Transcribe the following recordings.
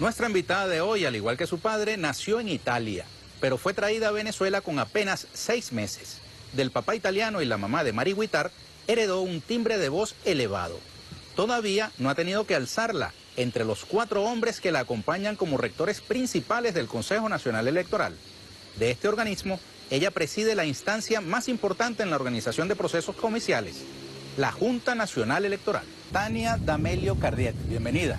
Nuestra invitada de hoy, al igual que su padre, nació en Italia, pero fue traída a Venezuela con apenas 6 meses. Del papá italiano y la mamá de Marigüitar, heredó un timbre de voz elevado. Todavía no ha tenido que alzarla entre los 4 hombres que la acompañan como rectores principales del Consejo Nacional Electoral. De este organismo, ella preside la instancia más importante en la organización de procesos comiciales, la Junta Nacional Electoral. Tania D'Amelio, bienvenida.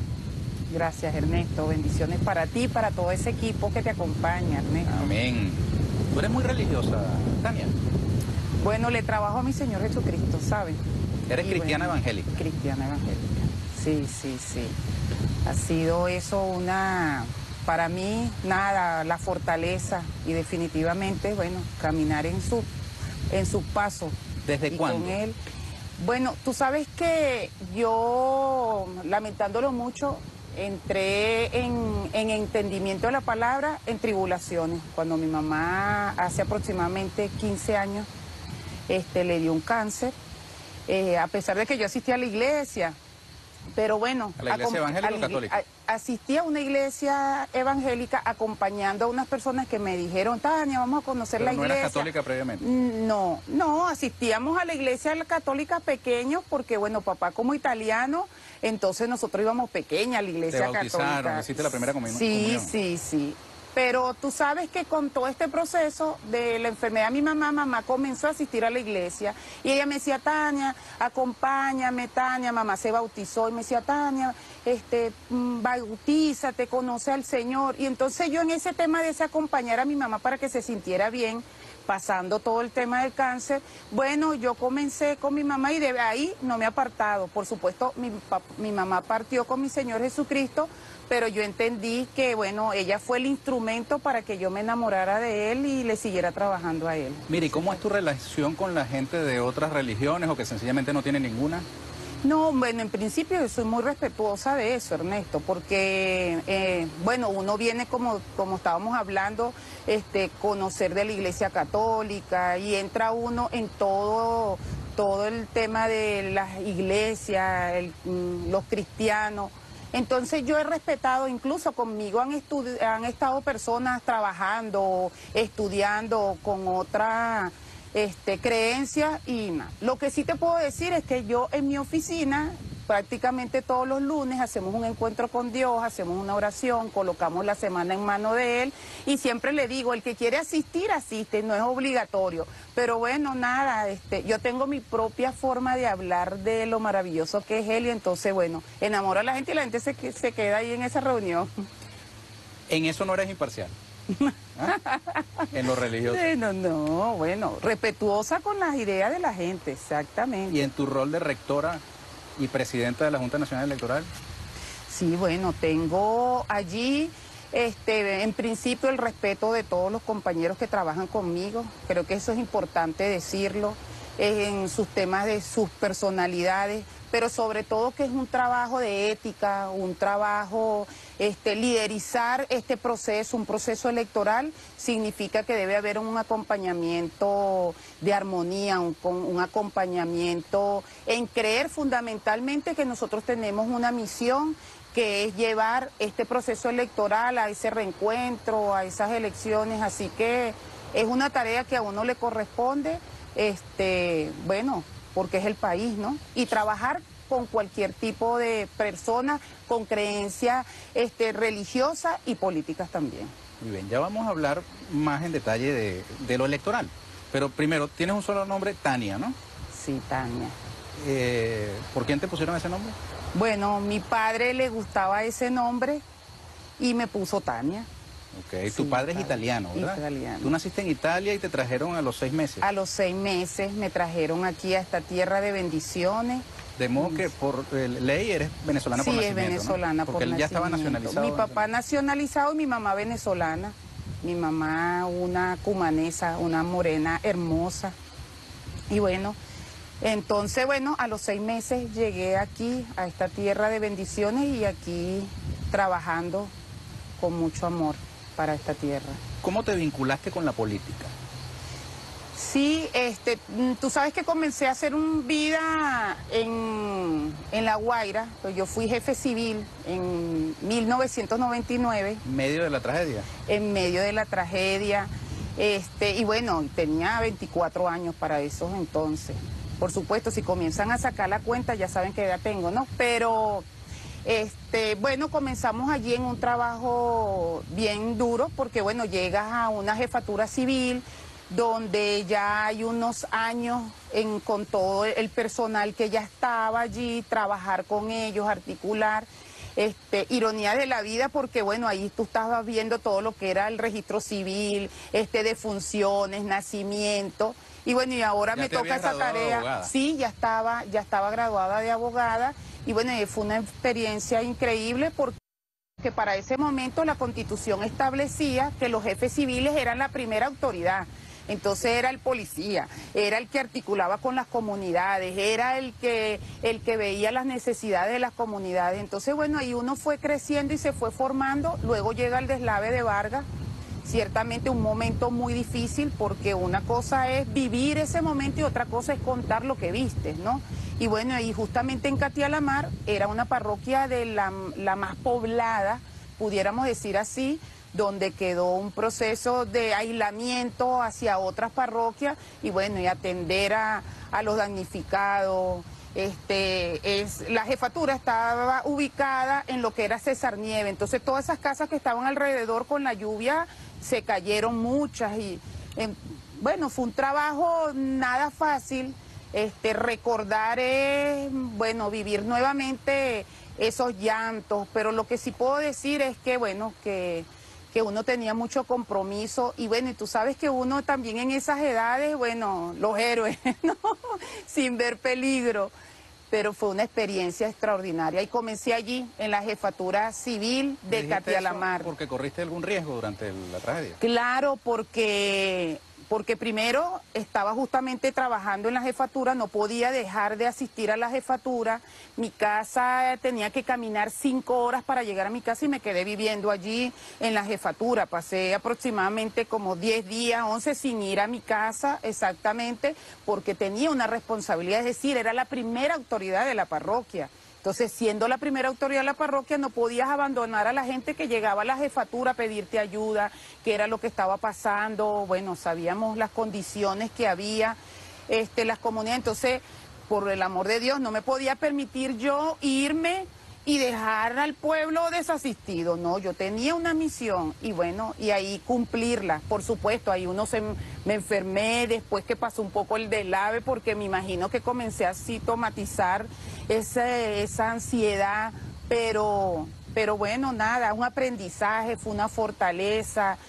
Gracias, Ernesto. Bendiciones para ti y para todo ese equipo que te acompaña, Ernesto. Amén. Tú eres muy religiosa, Tania. Bueno, le trabajo a mi Señor Jesucristo, ¿sabes? Eres cristiana evangélica. Cristiana evangélica. Sí, sí, sí. Ha sido eso una... Para mí, nada, la fortaleza y definitivamente, bueno, caminar en su paso. ¿Desde cuándo? Con él. Bueno, tú sabes que yo, lamentándolo mucho, entré en entendimiento de la palabra en tribulaciones. Cuando mi mamá, hace aproximadamente 15 años, le dio un cáncer, a pesar de que yo asistí a la iglesia, pero bueno, ¿a la iglesia evangélica o católica? Asistí a una iglesia evangélica acompañando a unas personas que me dijeron, Tania, vamos a conocer la iglesia. ¿No eras católica previamente? No, no, asistíamos a la iglesia católica pequeños porque, bueno, papá como italiano, entonces nosotros íbamos pequeña a la iglesia católica. ¿Te bautizaron? ¿Hiciste la primera comunión? Sí, sí, sí. Pero tú sabes que con todo este proceso de la enfermedad, mi mamá comenzó a asistir a la iglesia. Y ella me decía, Tania, acompáñame, Tania. Mamá se bautizó y me decía, Tania, bautízate, conoce al Señor. Y entonces yo en ese tema de acompañar a mi mamá para que se sintiera bien, pasando todo el tema del cáncer, bueno, yo comencé con mi mamá y de ahí no me he apartado. Por supuesto, mi mamá partió con mi Señor Jesucristo, pero yo entendí que, bueno, ella fue el instrumento para que yo me enamorara de él y le siguiera trabajando a él. Mire, ¿y cómo es tu relación con la gente de otras religiones o que sencillamente no tiene ninguna? No, bueno, en principio yo soy muy respetuosa de eso, Ernesto, porque, bueno, uno viene como estábamos hablando, conocer de la iglesia católica y entra uno en todo el tema de las iglesias, los cristianos. Entonces yo he respetado, incluso conmigo han estado personas trabajando, estudiando con otra... creencias y nada. Lo que sí te puedo decir es que yo en mi oficina prácticamente todos los lunes hacemos un encuentro con Dios, hacemos una oración, colocamos la semana en mano de él y siempre le digo, el que quiere asistir, asiste, no es obligatorio. Pero bueno, nada, yo tengo mi propia forma de hablar de lo maravilloso que es él y entonces, bueno, enamoro a la gente y la gente se queda ahí en esa reunión. En eso no eres imparcial. ¿Ah? En lo religioso. No, no, bueno, respetuosa con las ideas de la gente, exactamente. ¿Y en tu rol de rectora y presidenta de la Junta Nacional Electoral? Sí, bueno, tengo allí, en principio, el respeto de todos los compañeros que trabajan conmigo. Creo que eso es importante decirlo en sus temas de sus personalidades, pero sobre todo que es un trabajo de ética, un trabajo, liderizar este proceso, un proceso electoral, significa que debe haber un acompañamiento de armonía, un acompañamiento en creer fundamentalmente que nosotros tenemos una misión que es llevar este proceso electoral a ese reencuentro, a esas elecciones, así que es una tarea que a uno le corresponde, bueno... porque es el país, ¿no? Y trabajar con cualquier tipo de persona, con creencias religiosas y políticas también. Muy bien, ya vamos a hablar más en detalle de lo electoral. Pero primero, tienes un solo nombre, Tania, ¿no? Sí, Tania. ¿Por quién te pusieron ese nombre? Bueno, mi padre le gustaba ese nombre y me puso Tania. Ok, sí, tu padre es italiano, ¿verdad? Italiano. Tú naciste en Italia y te trajeron a los 6 meses. A los 6 meses me trajeron aquí a esta tierra de bendiciones. De modo que por ley eres venezolana por nacimiento. Sí, es venezolana, ¿no? Porque él ya estaba nacionalizado. Mi papá nacionalizado y mi mamá venezolana. Mi mamá una cumanesa, una morena hermosa. Y bueno, entonces bueno, a los 6 meses llegué aquí a esta tierra de bendiciones y aquí trabajando con mucho amor para esta tierra. ¿Cómo te vinculaste con la política? Sí, tú sabes que comencé a hacer un vida en La Guaira. Yo fui jefe civil en 1999. ¿En medio de la tragedia? En medio de la tragedia. Y bueno, tenía 24 años para esos entonces. Por supuesto, si comienzan a sacar la cuenta, ya saben qué edad tengo, ¿no? Pero, bueno, comenzamos allí en un trabajo bien duro, porque, bueno, llegas a una jefatura civil, donde ya hay unos años con todo el personal que ya estaba allí, trabajar con ellos, articular, ironía de la vida, porque bueno, ahí tú estabas viendo todo lo que era el registro civil, defunciones, nacimiento, y bueno, y ahora me toca esa tarea. Sí, ya estaba graduada de abogada, y bueno, fue una experiencia increíble, porque para ese momento la Constitución establecía que los jefes civiles eran la primera autoridad. Entonces era el policía, era el que articulaba con las comunidades, era el que veía las necesidades de las comunidades. Entonces, bueno, ahí uno fue creciendo y se fue formando. Luego llega el deslave de Vargas, ciertamente un momento muy difícil, porque una cosa es vivir ese momento y otra cosa es contar lo que viste, ¿no? Y bueno, y justamente en Catia la Mar era una parroquia de la más poblada, pudiéramos decir así, donde quedó un proceso de aislamiento hacia otras parroquias, y bueno, y atender a los damnificados. La jefatura estaba ubicada en lo que era César Nieves, entonces todas esas casas que estaban alrededor con la lluvia se cayeron muchas, y bueno, fue un trabajo nada fácil. Recordar es, bueno, vivir nuevamente esos llantos, pero lo que sí puedo decir es que, bueno, que uno tenía mucho compromiso, y bueno, y tú sabes que uno también en esas edades, bueno, los héroes, ¿no? Sin ver peligro, pero fue una experiencia extraordinaria, y comencé allí, en la jefatura civil de Catia la Mar. ¿Porque corriste algún riesgo durante la tragedia? Claro, porque primero estaba justamente trabajando en la jefatura, no podía dejar de asistir a la jefatura, mi casa tenía que caminar 5 horas para llegar a mi casa, y me quedé viviendo allí en la jefatura, pasé aproximadamente como 10 días, 11 sin ir a mi casa exactamente, porque tenía una responsabilidad, es decir, era la primera autoridad de la parroquia. Entonces, siendo la primera autoridad de la parroquia, no podías abandonar a la gente que llegaba a la jefatura a pedirte ayuda, qué era lo que estaba pasando, bueno, sabíamos las condiciones que había, las comunidades. Entonces, por el amor de Dios, no me podía permitir yo irme y dejar al pueblo desasistido, no, yo tenía una misión, y bueno, y ahí cumplirla. Por supuesto, ahí me enfermé después que pasó un poco el deslave, porque me imagino que comencé a sintomatizar esa ansiedad, pero bueno, nada, un aprendizaje, fue una fortaleza.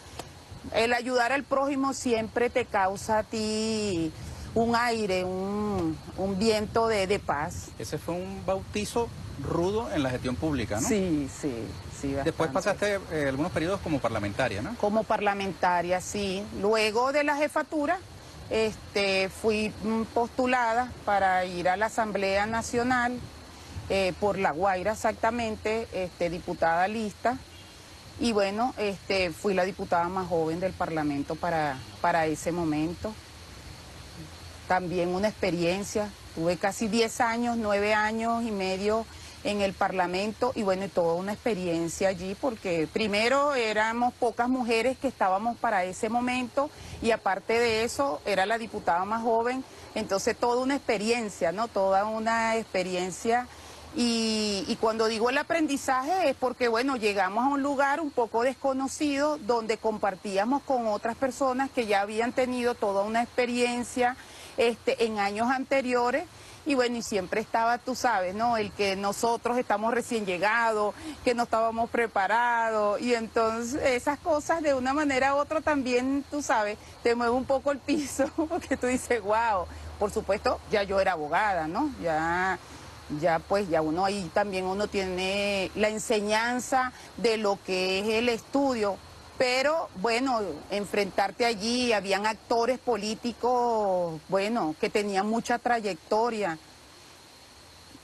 El ayudar al prójimo siempre te causa a ti un aire, un viento de paz. Ese fue un bautizo rudo en la gestión pública, ¿no? Sí, sí, sí. Bastante. Después pasaste algunos periodos como parlamentaria, ¿no? Como parlamentaria, sí. Luego de la jefatura fui postulada para ir a la Asamblea Nacional por La Guaira exactamente, diputada lista. Y bueno, fui la diputada más joven del Parlamento para ese momento. También una experiencia, tuve casi 10 años, 9 años y medio en el Parlamento, y bueno, toda una experiencia allí, porque primero éramos pocas mujeres que estábamos para ese momento, y aparte de eso, era la diputada más joven, entonces toda una experiencia, ¿no? Toda una experiencia, y cuando digo el aprendizaje es porque, bueno, llegamos a un lugar un poco desconocido, donde compartíamos con otras personas que ya habían tenido toda una experiencia en años anteriores, y bueno, y siempre estaba, tú sabes, ¿no? El que nosotros estamos recién llegados, que no estábamos preparados, y entonces esas cosas de una manera u otra también, tú sabes, te mueve un poco el piso, porque tú dices, wow, por supuesto, ya yo era abogada, ¿no? Ya pues, ya uno ahí también uno tiene la enseñanza de lo que es el estudio. Pero, bueno, enfrentarte allí, habían actores políticos, bueno, que tenían mucha trayectoria.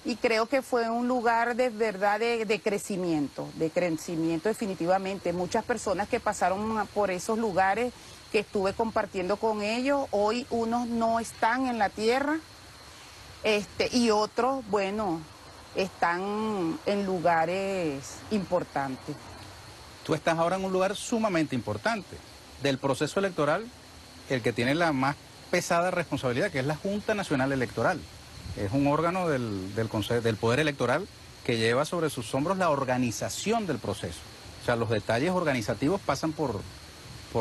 y creo que fue un lugar de verdad de crecimiento definitivamente. Muchas personas que pasaron por esos lugares que estuve compartiendo con ellos, hoy unos no están en la tierra y otros, bueno, están en lugares importantes. Tú estás ahora en un lugar sumamente importante del proceso electoral, el que tiene la más pesada responsabilidad, que es la Junta Nacional Electoral. Es un órgano del Poder Electoral que lleva sobre sus hombros la organización del proceso. O sea, los detalles organizativos pasan por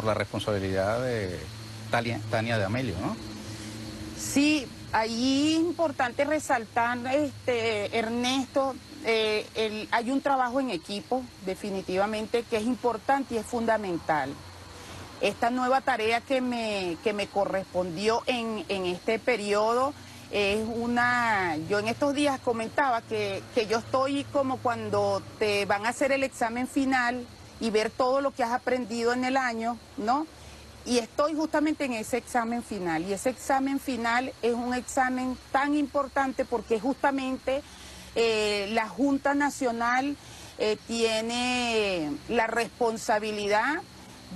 la responsabilidad de Tania D'Amelio, ¿no? Sí, ahí es importante resaltar, Ernesto, hay un trabajo en equipo, definitivamente, que es importante y es fundamental. Esta nueva tarea que me correspondió en este periodo es una... Yo en estos días comentaba que yo estoy como cuando te van a hacer el examen final y ver todo lo que has aprendido en el año, ¿no? Y estoy justamente en ese examen final. Y ese examen final es un examen tan importante porque justamente la Junta Nacional tiene la responsabilidad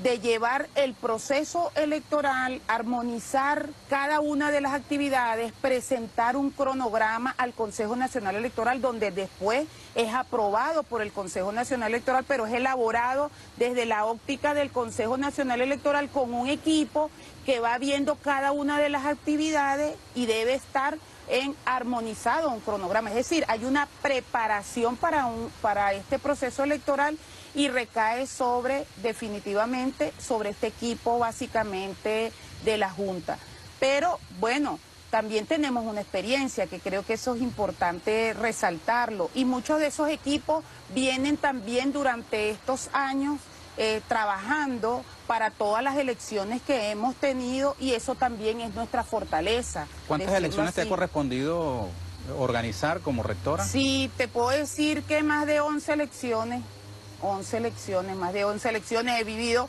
de llevar el proceso electoral, armonizar cada una de las actividades, presentar un cronograma al Consejo Nacional Electoral, donde después es aprobado por el Consejo Nacional Electoral, pero es elaborado desde la óptica del Consejo Nacional Electoral con un equipo que va viendo cada una de las actividades y debe estar armonizado un cronograma. Es decir, hay una preparación para este proceso electoral y recae sobre este equipo básicamente de la Junta. Pero bueno, también tenemos una experiencia que creo que eso es importante resaltarlo, y muchos de esos equipos vienen también durante estos años trabajando para todas las elecciones que hemos tenido, y eso también es nuestra fortaleza. ¿Cuántas elecciones te ha correspondido organizar como rectora? Sí, te puedo decir que más de 11 elecciones. 11 elecciones, más de 11 elecciones he vivido,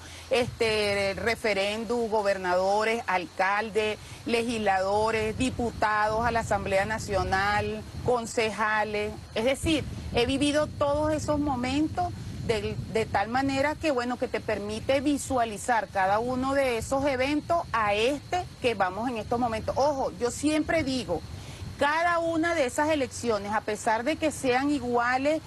referéndum, gobernadores, alcaldes, legisladores, diputados a la Asamblea Nacional, concejales. Es decir, he vivido todos esos momentos de tal manera que, bueno, que te permite visualizar cada uno de esos eventos a que vamos en estos momentos. Ojo, yo siempre digo, cada una de esas elecciones, a pesar de que sean iguales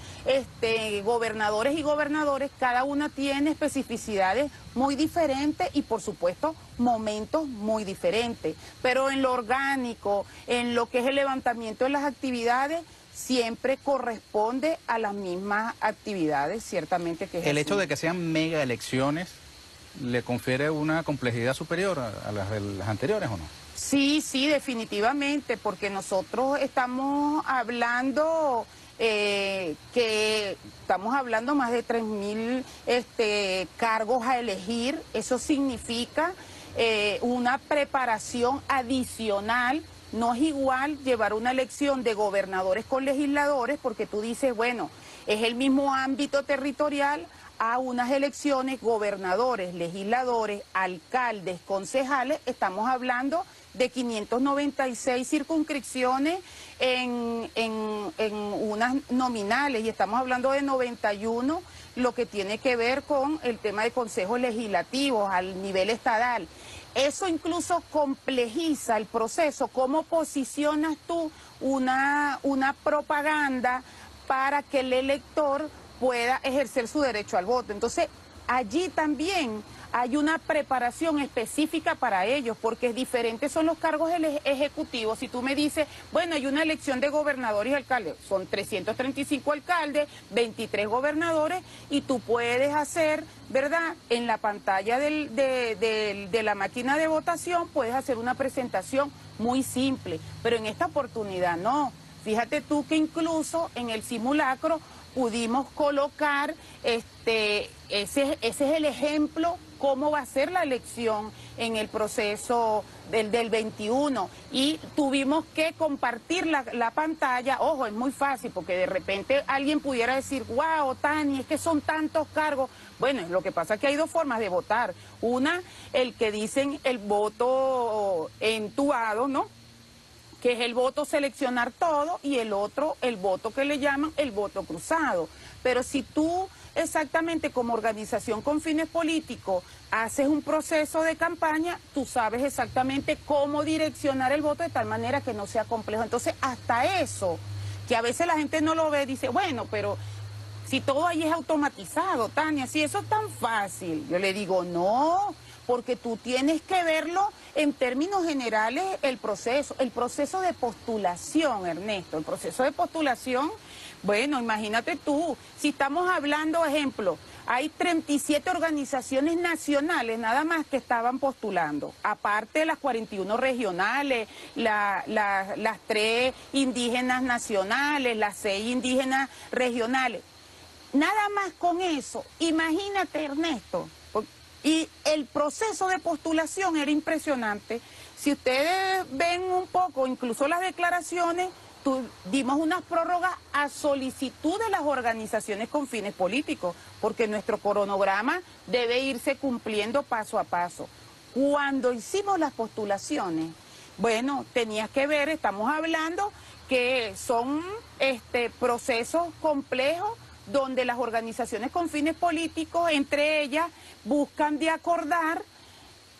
gobernadores y gobernadores, cada una tiene especificidades muy diferentes y, por supuesto, momentos muy diferentes. Pero en lo orgánico, en lo que es el levantamiento de las actividades, siempre corresponde a las mismas actividades, ciertamente que es el así. Hecho de que sean mega elecciones le confiere una complejidad superior a las anteriores, ¿o no? Sí, sí, definitivamente, porque nosotros estamos hablando más de 3.000 cargos a elegir. Eso significa una preparación adicional. No es igual llevar una elección de gobernadores con legisladores, porque tú dices, bueno, es el mismo ámbito territorial, a unas elecciones, gobernadores, legisladores, alcaldes, concejales. Estamos hablando de 596 circunscripciones en unas nominales, y estamos hablando de 91, lo que tiene que ver con el tema de consejos legislativos al nivel estatal. Eso incluso complejiza el proceso. ¿Cómo posicionas tú una propaganda para que el elector pueda ejercer su derecho al voto? Entonces, allí también hay una preparación específica para ellos, porque diferentes son los cargos ejecutivos. Si tú me dices, bueno, hay una elección de gobernadores y alcaldes, son 335 alcaldes, 23 gobernadores, y tú puedes hacer, ¿verdad?, en la pantalla de la máquina de votación, puedes hacer una presentación muy simple. Pero en esta oportunidad no. Fíjate tú que incluso en el simulacro pudimos colocar, ese es el ejemplo, cómo va a ser la elección en el proceso del 21, y tuvimos que compartir la pantalla. Ojo, es muy fácil, porque de repente alguien pudiera decir, wow, Tani, es que son tantos cargos. Bueno, lo que pasa es que hay dos formas de votar. Una, el que dicen el voto entubado, ¿no?, que es el voto seleccionar todo, y el otro, el voto que le llaman el voto cruzado. Pero si tú exactamente como organización con fines políticos haces un proceso de campaña, tú sabes exactamente cómo direccionar el voto de tal manera que no sea complejo. Entonces, hasta eso, que a veces la gente no lo ve, dice, bueno, pero si todo ahí es automatizado, Tania, si eso es tan fácil. Yo le digo, no, porque tú tienes que verlo en términos generales, el proceso de postulación, Ernesto, el proceso de postulación. Bueno, imagínate tú, si estamos hablando, ejemplo, hay 37 organizaciones nacionales nada más que estaban postulando, aparte de las 41 regionales, las 3 indígenas nacionales, las 6 indígenas regionales. Nada más con eso, imagínate, Ernesto, y el proceso de postulación era impresionante. Si ustedes ven un poco, incluso las declaraciones, dimos unas prórrogas a solicitud de las organizaciones con fines políticos, porque nuestro cronograma debe irse cumpliendo paso a paso. Cuando hicimos las postulaciones, bueno, tenías que ver, estamos hablando que son procesos complejos donde las organizaciones con fines políticos, entre ellas, buscan de acordar.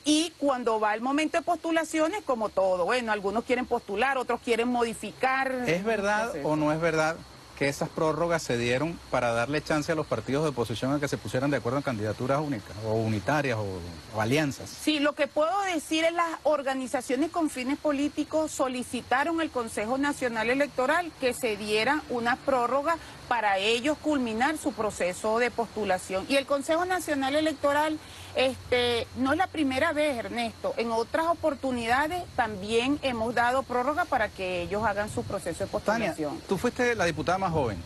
Y cuando va el momento de postulaciones, como todo, bueno, algunos quieren postular, otros quieren modificar. ¿Es verdad o no es verdad que esas prórrogas se dieron para darle chance a los partidos de oposición a que se pusieran de acuerdo en candidaturas únicas o unitarias o alianzas? Sí, lo que puedo decir es las organizaciones con fines políticos solicitaron al Consejo Nacional Electoral que se diera una prórroga para ellos culminar su proceso de postulación. Y el Consejo Nacional Electoral no es la primera vez, Ernesto. En otras oportunidades también hemos dado prórroga para que ellos hagan su proceso de postulación. Tania, tú fuiste la diputada más joven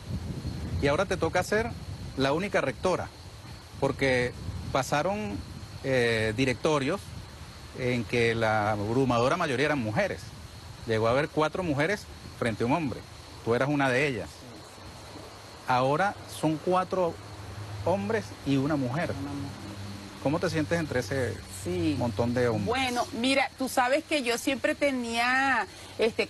y ahora te toca ser la única rectora, porque pasaron directorios en que la abrumadora mayoría eran mujeres. Llegó a haber 4 mujeres frente a un hombre. Tú eras una de ellas. Ahora son 4 hombres y una mujer. ¿Cómo te sientes entre ese montón de hombres? Bueno, mira, tú sabes que yo siempre tenía,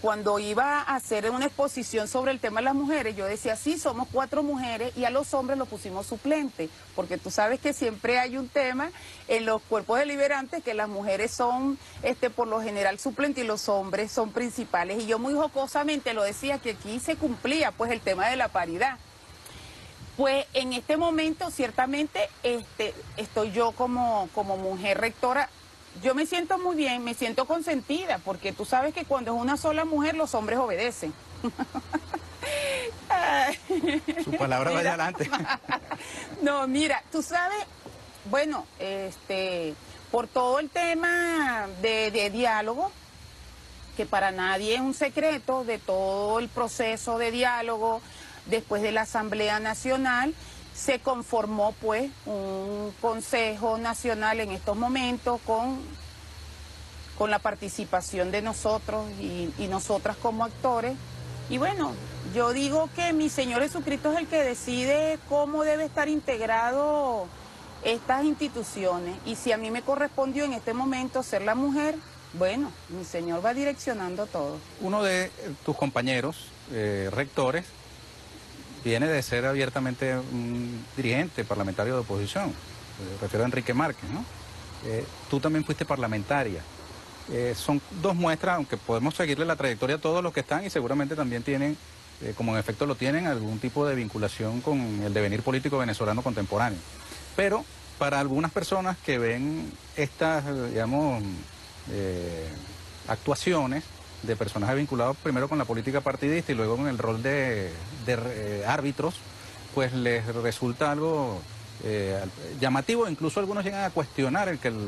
cuando iba a hacer una exposición sobre el tema de las mujeres, yo decía, sí, somos 4 mujeres y a los hombres los pusimos suplentes, porque tú sabes que siempre hay un tema en los cuerpos deliberantes que las mujeres son, por lo general, suplentes y los hombres son principales. Y yo muy jocosamente lo decía, que aquí se cumplía, pues, el tema de la paridad. Pues en este momento, ciertamente, estoy yo como mujer rectora. Yo me siento muy bien, me siento consentida, porque tú sabes que cuando es una sola mujer, los hombres obedecen. Su palabra mira, vaya adelante. No, mira, tú sabes, bueno, por todo el tema de diálogo, que para nadie es un secreto, de todo el proceso de diálogo, después de la Asamblea Nacional, se conformó pues un Consejo Nacional en estos momentos con la participación de nosotros y nosotras como actores. Y bueno, yo digo que mi Señor Jesucristo es el que decide cómo debe estar integrado estas instituciones. Y si a mí me correspondió en este momento ser la mujer, bueno, mi Señor va direccionando todo. Uno de tus compañeros rectores viene de ser abiertamente un dirigente parlamentario de oposición, me refiero a Enrique Márquez, ¿no? Tú también fuiste parlamentaria. Son 2 muestras, aunque podemos seguirle la trayectoria a todos los que están y seguramente también tienen, como en efecto lo tienen, algún tipo de vinculación con el devenir político venezolano contemporáneo. Pero para algunas personas que ven estas, digamos, actuaciones de personajes vinculados primero con la política partidista y luego con el rol de árbitros, pues les resulta algo llamativo. Incluso algunos llegan a cuestionar el que el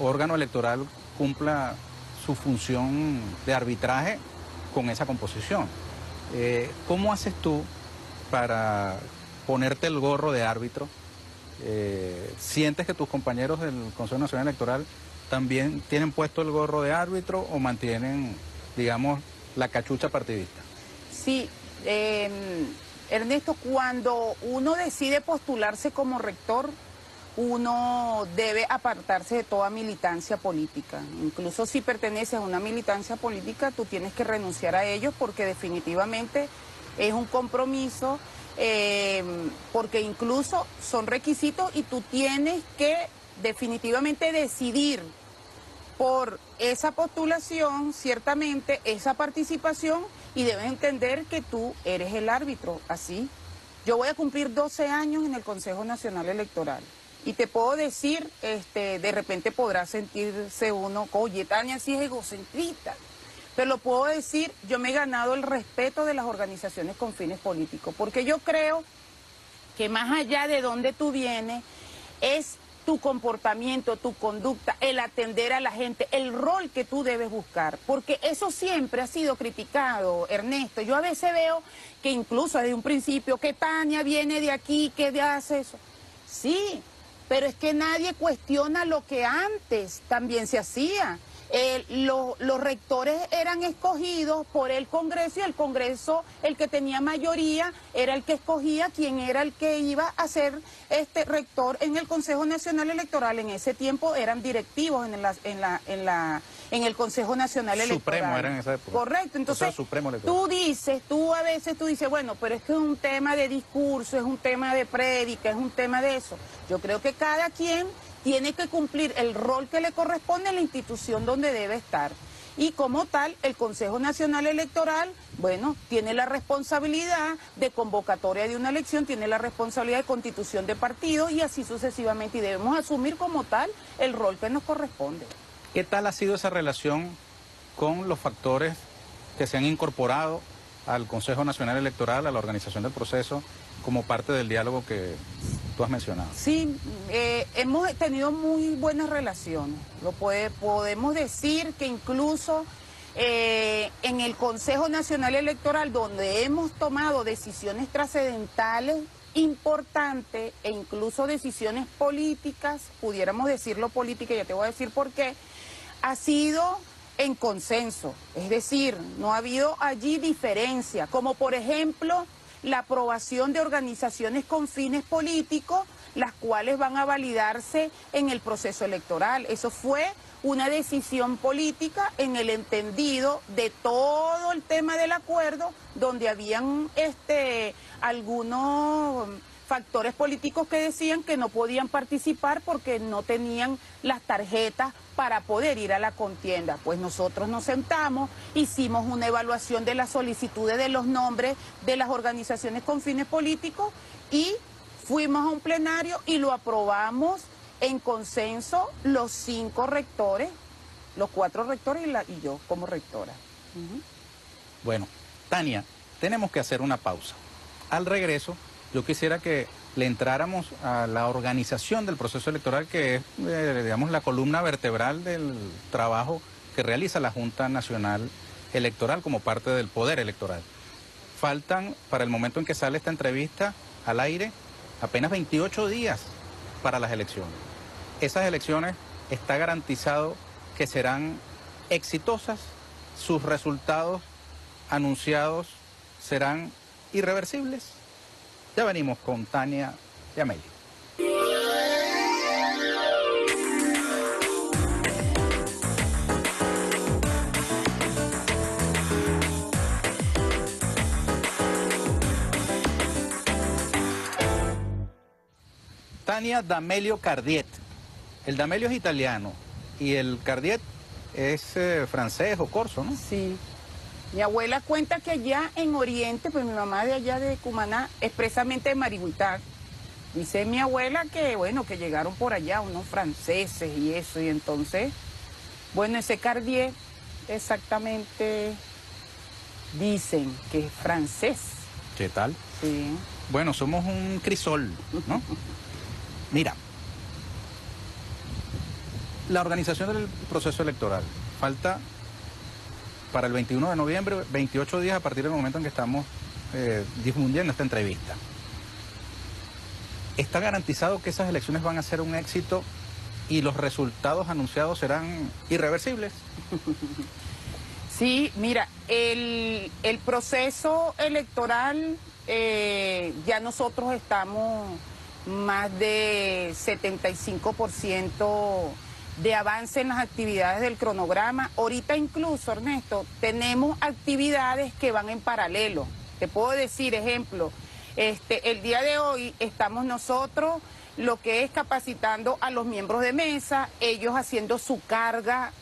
órgano electoral cumpla su función de arbitraje con esa composición. ¿Cómo haces tú para ponerte el gorro de árbitro? ¿Sientes que tus compañeros del Consejo Nacional Electoral también tienen puesto el gorro de árbitro o mantienen, digamos, la cachucha partidista? Sí, Ernesto, cuando uno decide postularse como rector, uno debe apartarse de toda militancia política. Incluso si perteneces a una militancia política, tú tienes que renunciar a ellos porque definitivamente es un compromiso, porque incluso son requisitos y tú tienes que definitivamente decidir por esa postulación, ciertamente esa participación, y debes entender que tú eres el árbitro, así. Yo voy a cumplir 12 años en el Consejo Nacional Electoral. Y te puedo decir, de repente podrá sentirse uno, oye, Tania, sí es egocentrista. Pero lo puedo decir, yo me he ganado el respeto de las organizaciones con fines políticos. Porque yo creo que más allá de dónde tú vienes, es tu comportamiento, tu conducta, el atender a la gente, el rol que tú debes buscar. Porque eso siempre ha sido criticado, Ernesto. Yo a veces veo que incluso desde un principio, que Tania viene de aquí, que hace eso. Sí. Pero es que nadie cuestiona lo que antes también se hacía. Los rectores eran escogidos por el Congreso y el Congreso, el que tenía mayoría, era el que escogía quién era el que iba a ser rector en el Consejo Nacional Electoral. En ese tiempo eran directivos en el Consejo Nacional Electoral. Supremo era en esa época. Correcto. Entonces, o sea, Supremo Electoral. tú a veces dices, bueno, pero es que es un tema de discurso, es un tema de prédica, es un tema de eso. Yo creo que cada quien tiene que cumplir el rol que le corresponde en la institución donde debe estar. Y como tal, el Consejo Nacional Electoral, bueno, tiene la responsabilidad de convocatoria de una elección, tiene la responsabilidad de constitución de partidos y así sucesivamente. Y debemos asumir como tal el rol que nos corresponde. ¿Qué tal ha sido esa relación con los factores que se han incorporado al Consejo Nacional Electoral, a la organización del proceso, como parte del diálogo que tú has mencionado? Sí, hemos tenido muy buenas relaciones. Podemos decir que incluso en el Consejo Nacional Electoral, donde hemos tomado decisiones trascendentales importantes e incluso decisiones políticas, pudiéramos decirlo política, ya te voy a decir por qué, ha sido en consenso. Es decir, no ha habido allí diferencia, como por ejemplo la aprobación de organizaciones con fines políticos, las cuales van a validarse en el proceso electoral. Eso fue una decisión política en el entendido de todo el tema del acuerdo, donde habían algunos factores políticos que decían que no podían participar porque no tenían las tarjetas para poder ir a la contienda. Pues nosotros nos sentamos, hicimos una evaluación de las solicitudes de los nombres de las organizaciones con fines políticos y fuimos a un plenario y lo aprobamos en consenso los 5 rectores, los 4 rectores y yo como rectora. Bueno, Tania, tenemos que hacer una pausa. Al regreso, yo quisiera que le entráramos a la organización del proceso electoral, que es, digamos, la columna vertebral del trabajo que realiza la Junta Nacional Electoral como parte del poder electoral. Faltan, para el momento en que sale esta entrevista al aire, apenas 28 días para las elecciones. Esas elecciones está garantizado que serán exitosas, sus resultados anunciados serán irreversibles. Ya venimos con Tania D'Amelio. Tania D'Amelio Cardiet. El D'Amelio es italiano y el Cardiet es francés o corso, ¿no? Sí. Mi abuela cuenta que allá en Oriente, pues mi mamá de allá de Cumaná, expresamente de Marigüitar, dice mi abuela que, bueno, que llegaron por allá unos franceses y eso, y entonces, bueno, ese Cardiet exactamente dicen que es francés. ¿Qué tal? Sí. Bueno, somos un crisol, ¿no? Mira, la organización del proceso electoral falta para el 21 de noviembre, 28 días a partir del momento en que estamos difundiendo esta entrevista. ¿Está garantizado que esas elecciones van a ser un éxito y los resultados anunciados serán irreversibles? Sí, mira, el proceso electoral ya nosotros estamos más de 75% de avance en las actividades del cronograma. Ahorita incluso, Ernesto, tenemos actividades que van en paralelo. Te puedo decir, ejemplo, el día de hoy estamos nosotros lo que es capacitando a los miembros de mesa, ellos haciendo su carga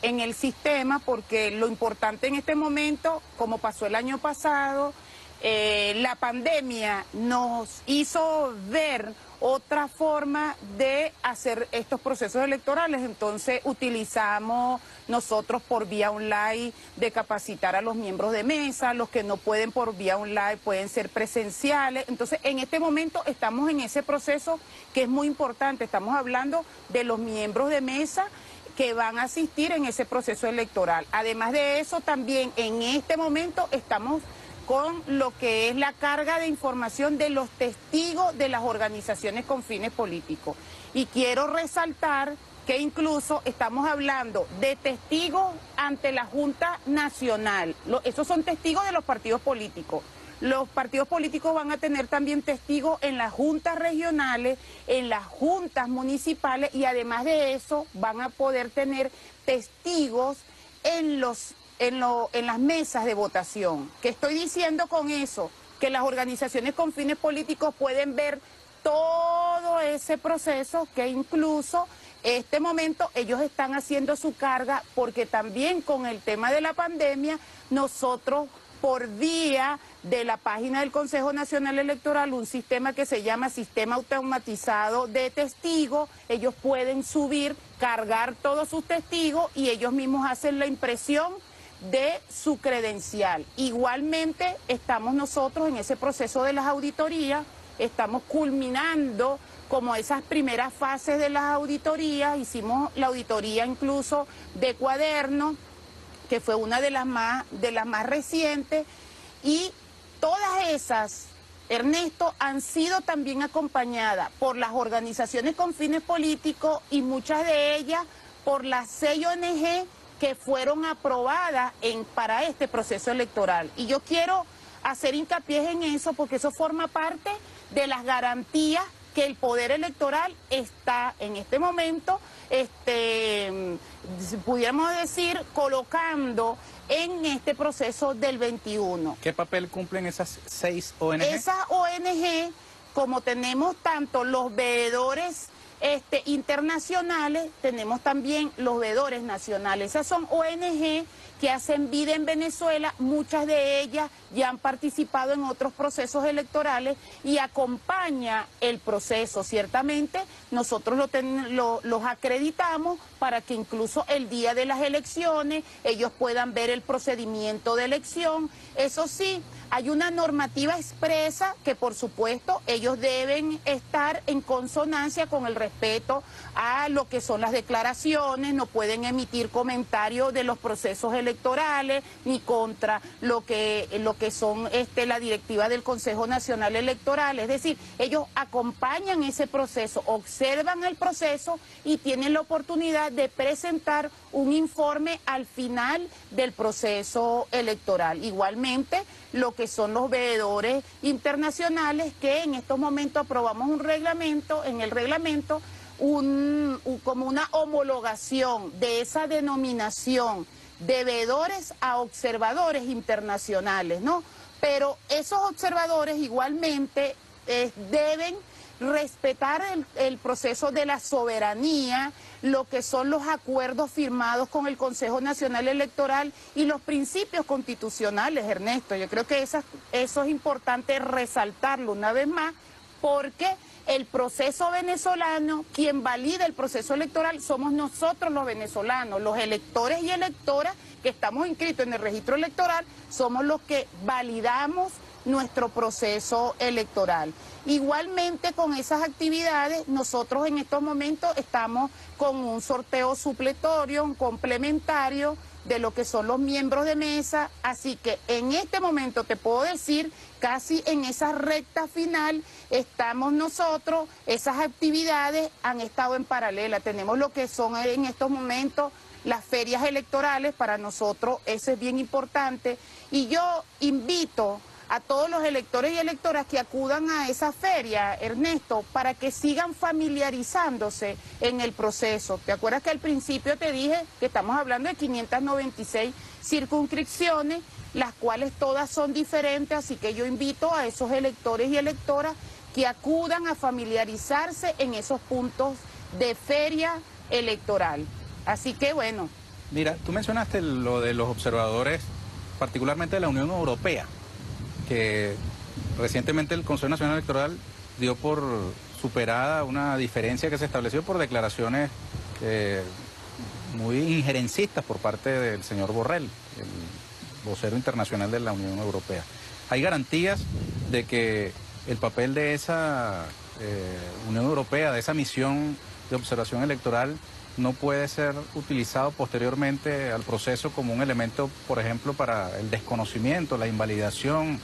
en el sistema, porque lo importante en este momento, como pasó el año pasado, la pandemia nos hizo ver otra forma de hacer estos procesos electorales. Entonces utilizamos nosotros por vía online de capacitar a los miembros de mesa, los que no pueden por vía online pueden ser presenciales. Entonces en este momento estamos en ese proceso que es muy importante, estamos hablando de los miembros de mesa que van a asistir en ese proceso electoral. Además de eso, también en este momento estamos con lo que es la carga de información de los testigos de las organizaciones con fines políticos. Y quiero resaltar que incluso estamos hablando de testigos ante la Junta Nacional. Esos son testigos de los partidos políticos. Los partidos políticos van a tener también testigos en las juntas regionales, en las juntas municipales, y además de eso van a poder tener testigos en las mesas de votación. ¿Qué estoy diciendo con eso? Que las organizaciones con fines políticos pueden ver todo ese proceso, que incluso este momento ellos están haciendo su carga, porque también con el tema de la pandemia, nosotros por vía de la página del Consejo Nacional Electoral, un sistema que se llama Sistema Automatizado de Testigos, ellos pueden subir, cargar todos sus testigos y ellos mismos hacen la impresión de su credencial. Igualmente estamos nosotros en ese proceso de las auditorías, estamos culminando como esas primeras fases de las auditorías, hicimos la auditoría incluso de cuadernos, que fue una de las más recientes, y todas esas, Ernesto, han sido también acompañadas por las organizaciones con fines políticos y muchas de ellas por las 6 ONG que fueron aprobadas para este proceso electoral. Y yo quiero hacer hincapié en eso porque eso forma parte de las garantías que el poder electoral está en este momento, pudiéramos decir, colocando en este proceso del 21. ¿Qué papel cumplen esas 6 ONG? Esas ONG, como tenemos tanto los veedores internacionales, tenemos también los veedores nacionales. Esas son ONG que hacen vida en Venezuela, muchas de ellas ya han participado en otros procesos electorales y acompaña el proceso. Ciertamente nosotros los acreditamos para que incluso el día de las elecciones ellos puedan ver el procedimiento de elección. Eso sí, hay una normativa expresa que por supuesto ellos deben estar en consonancia con el respeto a lo que son las declaraciones, no pueden emitir comentarios de los procesos electorales ni contra lo que son la directiva del Consejo Nacional Electoral. Es decir, ellos acompañan ese proceso, observan el proceso y tienen la oportunidad de presentar un informe al final del proceso electoral. Igualmente, lo que son los veedores internacionales, que en estos momentos aprobamos un reglamento, en el reglamento como una homologación de esa denominación de veedores a observadores internacionales, ¿no? Pero esos observadores igualmente deben respetar el proceso de la soberanía, lo que son los acuerdos firmados con el Consejo Nacional Electoral y los principios constitucionales, Ernesto. Yo creo que eso es importante resaltarlo una vez más, porque el proceso venezolano, quien valida el proceso electoral somos nosotros los venezolanos, los electores y electoras que estamos inscritos en el registro electoral, somos los que validamos nuestro proceso electoral. Igualmente con esas actividades, nosotros en estos momentos estamos con un sorteo supletorio, un complementario de lo que son los miembros de mesa, así que en este momento te puedo decir, casi en esa recta final estamos nosotros, esas actividades han estado en paralela, tenemos lo que son en estos momentos las ferias electorales, para nosotros eso es bien importante, y yo invito a todos los electores y electoras que acudan a esa feria, Ernesto, para que sigan familiarizándose en el proceso. ¿Te acuerdas que al principio te dije que estamos hablando de 596 circunscripciones, las cuales todas son diferentes? Así que yo invito a esos electores y electoras que acudan a familiarizarse en esos puntos de feria electoral. Así que bueno. Mira, tú mencionaste lo de los observadores, particularmente de la Unión Europea, que recientemente el Consejo Nacional Electoral dio por superada una diferencia que se estableció por declaraciones muy injerencistas por parte del señor Borrell, el vocero internacional de la Unión Europea. ¿Hay garantías de que el papel de esa Unión Europea, de esa misión de observación electoral, no puede ser utilizado posteriormente al proceso como un elemento, por ejemplo, para el desconocimiento, la invalidación,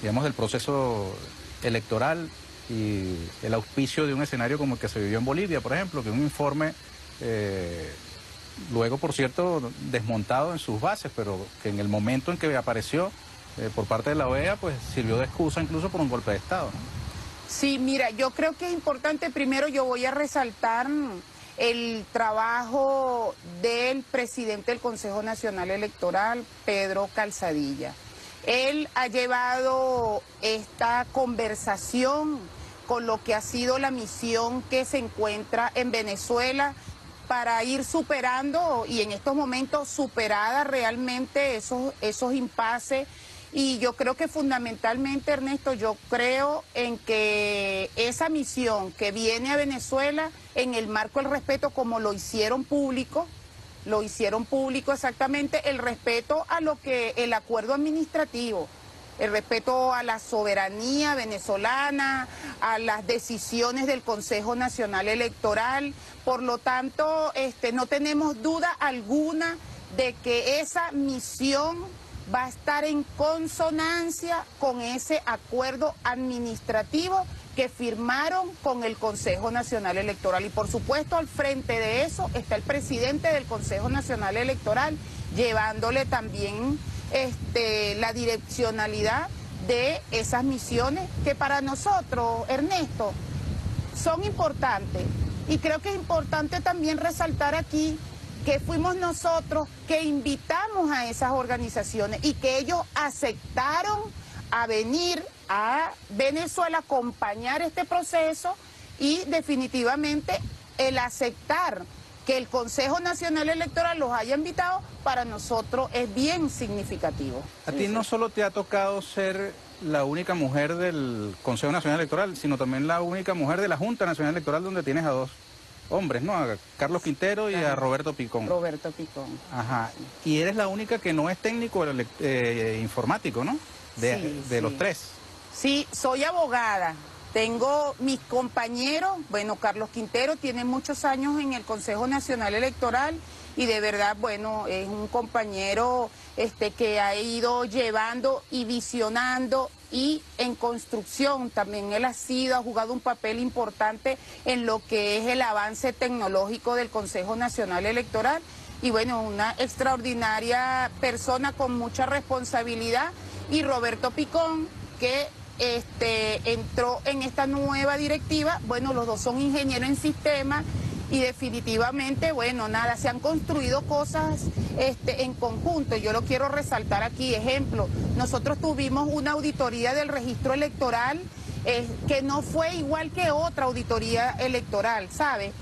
digamos, del proceso electoral y el auspicio de un escenario como el que se vivió en Bolivia, por ejemplo, que un informe, luego, por cierto, desmontado en sus bases, pero que en el momento en que apareció por parte de la OEA, pues sirvió de excusa incluso por un golpe de Estado, ¿no? Sí, mira, yo creo que es importante, primero yo voy a resaltar el trabajo del presidente del Consejo Nacional Electoral, Pedro Calzadilla. Él ha llevado esta conversación con lo que ha sido la misión que se encuentra en Venezuela para ir superando, y en estos momentos superada realmente esos impases. Y yo creo que fundamentalmente, Ernesto, yo creo en que esa misión que viene a Venezuela en el marco del respeto, como lo hicieron público exactamente, el respeto a lo que el acuerdo administrativo, el respeto a la soberanía venezolana, a las decisiones del Consejo Nacional Electoral. Por lo tanto, no tenemos duda alguna de que esa misión va a estar en consonancia con ese acuerdo administrativo que firmaron con el Consejo Nacional Electoral. Y por supuesto, al frente de eso está el presidente del Consejo Nacional Electoral, llevándole también la direccionalidad de esas misiones que para nosotros, Ernesto, son importantes. Y creo que es importante también resaltar aquí que fuimos nosotros que invitamos a esas organizaciones y que ellos aceptaron a venir a Venezuela a acompañar este proceso, y definitivamente el aceptar que el Consejo Nacional Electoral los haya invitado para nosotros es bien significativo. A ti no solo te ha tocado ser la única mujer del Consejo Nacional Electoral, sino también la única mujer de la Junta Nacional Electoral, donde tienes a dos hombres, ¿no? A Carlos Quintero y a Roberto Picón. Roberto Picón. Ajá. Y eres la única que no es técnico informático, ¿no? De los tres. Sí, soy abogada. Tengo mis compañeros, bueno, Carlos Quintero tiene muchos años en el Consejo Nacional Electoral y de verdad, bueno, es un compañero que ha ido llevando y visionando y en construcción. También él ha jugado un papel importante en lo que es el avance tecnológico del Consejo Nacional Electoral. Y bueno, una extraordinaria persona con mucha responsabilidad. Y Roberto Picón, que entró en esta nueva directiva. Bueno, los dos son ingenieros en sistemas y definitivamente, bueno, nada, se han construido cosas en conjunto. Yo lo quiero resaltar aquí, ejemplo, nosotros tuvimos una auditoría del registro electoral que no fue igual que otra auditoría electoral, ¿sabes?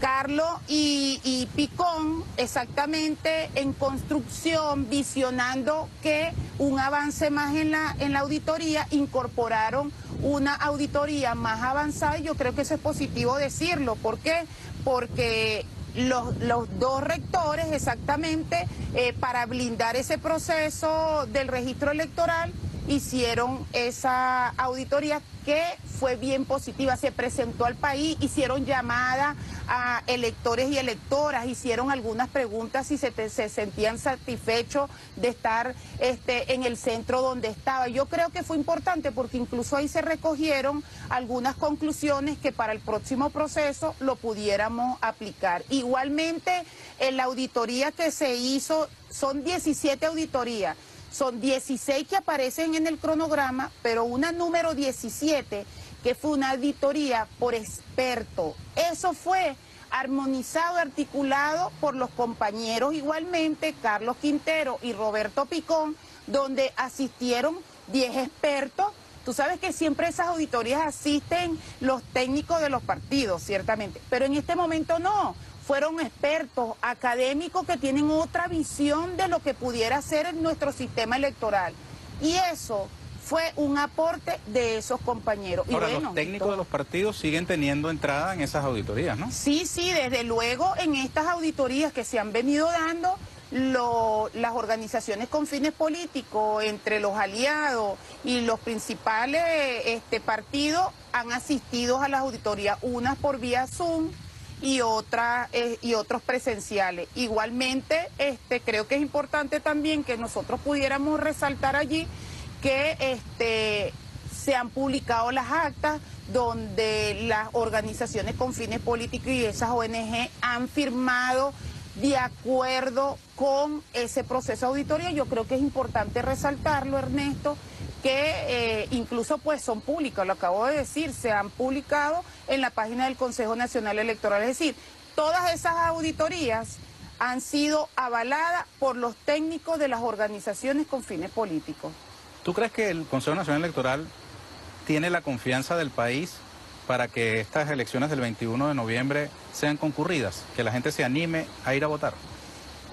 Carlos y Picón, exactamente en construcción, visionando que un avance más en la auditoría, incorporaron una auditoría más avanzada, y yo creo que eso es positivo decirlo. ¿Por qué? Porque los dos rectores, exactamente, para blindar ese proceso del registro electoral, hicieron esa auditoría que fue bien positiva, se presentó al país, hicieron llamada a electores y electoras, hicieron algunas preguntas si se sentían satisfechos de estar en el centro donde estaba. Yo creo que fue importante porque incluso ahí se recogieron algunas conclusiones que para el próximo proceso lo pudiéramos aplicar. Igualmente, en la auditoría que se hizo, son 17 auditorías. Son 16 que aparecen en el cronograma, pero una número 17 que fue una auditoría por experto. Eso fue armonizado, articulado por los compañeros igualmente, Carlos Quintero y Roberto Picón, donde asistieron 10 expertos. Tú sabes que siempre esas auditorías asisten los técnicos de los partidos, ciertamente, pero en este momento no. Fueron expertos, académicos que tienen otra visión de lo que pudiera ser nuestro sistema electoral. Y eso fue un aporte de esos compañeros. Ahora, y bueno, los técnicos de los partidos siguen teniendo entrada en esas auditorías, ¿no? Sí, sí, desde luego en estas auditorías que se han venido dando, las organizaciones con fines políticos, entre los aliados y los principales partidos, han asistido a las auditorías, unas por vía Zoom y otras otros presenciales. Igualmente, creo que es importante también que nosotros pudiéramos resaltar allí que se han publicado las actas donde las organizaciones con fines políticos y esas ONG han firmado de acuerdo con ese proceso de auditoría. Yo creo que es importante resaltarlo, Ernesto, que incluso pues son públicas, lo acabo de decir, se han publicado en la página del Consejo Nacional Electoral. Es decir, todas esas auditorías han sido avaladas por los técnicos de las organizaciones con fines políticos. ¿Tú crees que el Consejo Nacional Electoral tiene la confianza del país para que estas elecciones del 21 de noviembre sean concurridas, que la gente se anime a ir a votar?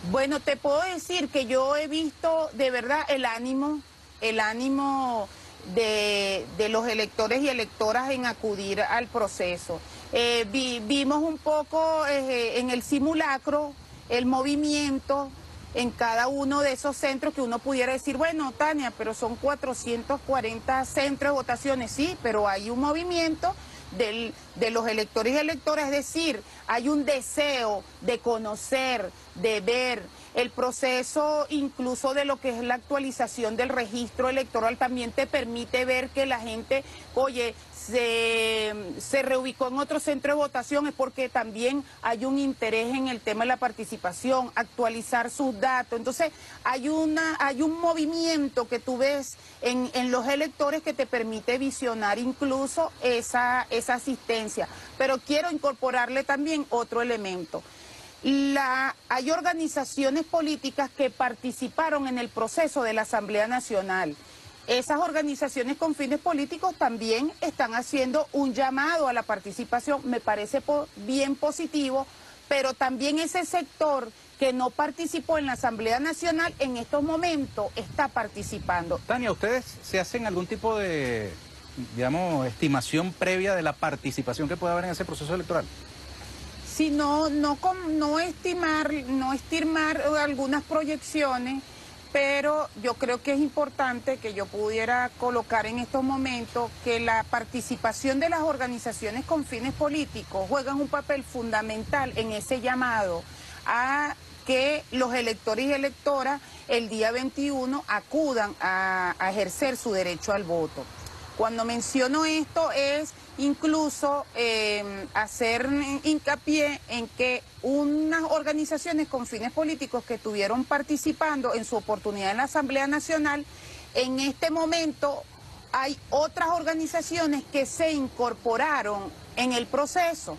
Bueno, te puedo decir que yo he visto de verdad el ánimo de los electores y electoras en acudir al proceso. Vimos un poco en el simulacro el movimiento en cada uno de esos centros que uno pudiera decir, bueno, Tania, pero son 440 centros de votaciones, sí, pero hay un movimiento de los electores y electoras, es decir, hay un deseo de conocer, de ver el proceso, incluso de lo que es la actualización del registro electoral, también te permite ver que la gente, oye, se reubicó en otro centro de votación, es porque también hay un interés en el tema de la participación, actualizar sus datos. Entonces, hay un movimiento que tú ves en los electores que te permite visionar incluso esa asistencia. Pero quiero incorporarle también otro elemento. Hay organizaciones políticas que participaron en el proceso de la Asamblea Nacional. Esas organizaciones con fines políticos también están haciendo un llamado a la participación. Me parece bien positivo, pero también ese sector que no participó en la Asamblea Nacional en estos momentos está participando. Tania, ¿ustedes se hacen algún tipo de, digamos, estimación previa de la participación que puede haber en ese proceso electoral? Si no estimar algunas proyecciones, pero yo creo que es importante que yo pudiera colocar en estos momentos que la participación de las organizaciones con fines políticos juegan un papel fundamental en ese llamado a que los electores y electoras el día 21 acudan a ejercer su derecho al voto. Cuando menciono esto es incluso hacer hincapié en que unas organizaciones con fines políticos que estuvieron participando en su oportunidad en la Asamblea Nacional, en este momento hay otras organizaciones que se incorporaron en el proceso.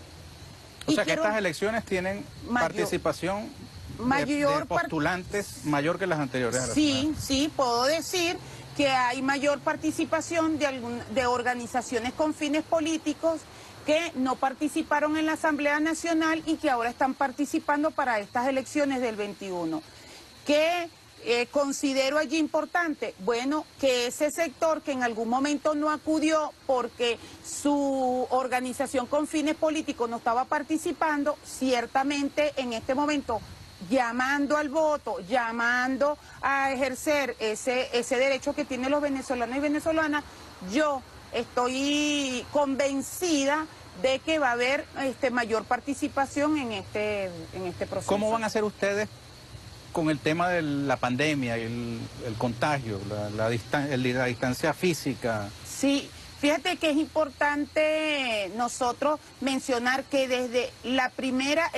O sea que estas elecciones tienen participación mayor de postulantes mayor que las anteriores. Sí, sí, puedo decir que hay mayor participación de organizaciones con fines políticos que no participaron en la Asamblea Nacional y que ahora están participando para estas elecciones del 21. ¿Qué considero allí importante? Bueno, que ese sector que en algún momento no acudió porque su organización con fines políticos no estaba participando, ciertamente en este momento llamando al voto, llamando a ejercer ese derecho que tienen los venezolanos y venezolanas, yo estoy convencida de que va a haber mayor participación en este proceso. ¿Cómo van a hacer ustedes con el tema de la pandemia, el contagio, la distancia física? Sí, Fíjate que es importante nosotros mencionar que desde la primera